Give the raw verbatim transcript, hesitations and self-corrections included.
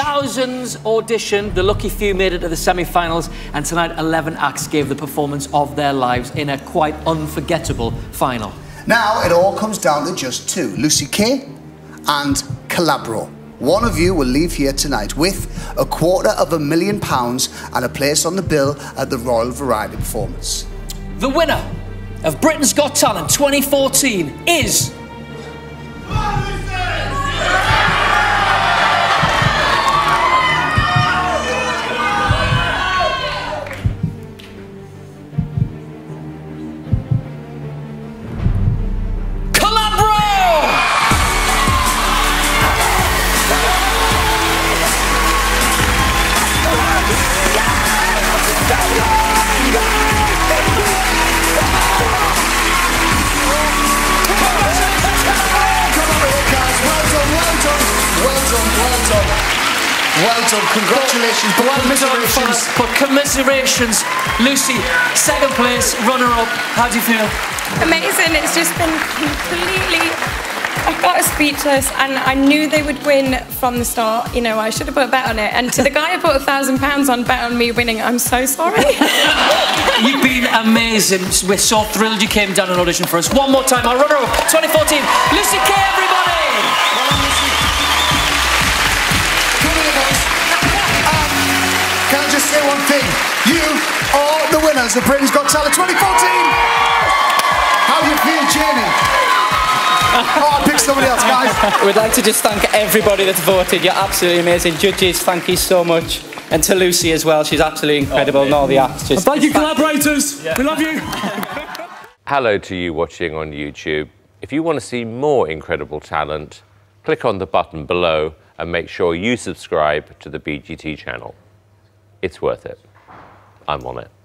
Thousands auditioned, the lucky few made it to the semi-finals, and tonight eleven acts gave the performance of their lives in a quite unforgettable final. Now it all comes down to just two, Lucy Kay and Collabro. One of you will leave here tonight with a quarter of a million pounds and a place on the bill at the Royal Variety Performance. The winner of Britain's Got Talent twenty fourteen is... Well done, congratulations, but commiserations. But commiserations, Lucy, second place, runner-up, how do you feel? Amazing, it's just been completely, I got speechless, and I knew they would win from the start, you know, I should have put a bet on it, and to the guy I put a thousand pounds on, bet on me winning, I'm so sorry. You've been amazing, we're so thrilled you came down and auditioned for us. One more time, our runner-up, twenty fourteen, Lucy Kay, everybody! Well, can I just say one thing? You are the winners of Britain's Got Talent twenty fourteen! How do you feel, Jamie? Oh, I picked somebody else, guys. We'd like to just thank everybody that's voted. You're absolutely amazing. Judges, thank you so much. And to Lucy as well, she's absolutely incredible. Oh, and all the acts. Just thank you, collaborators. Yeah. We love you. Hello to you watching on YouTube. If you want to see more incredible talent, click on the button below and make sure you subscribe to the B G T channel. It's worth it. I'm on it.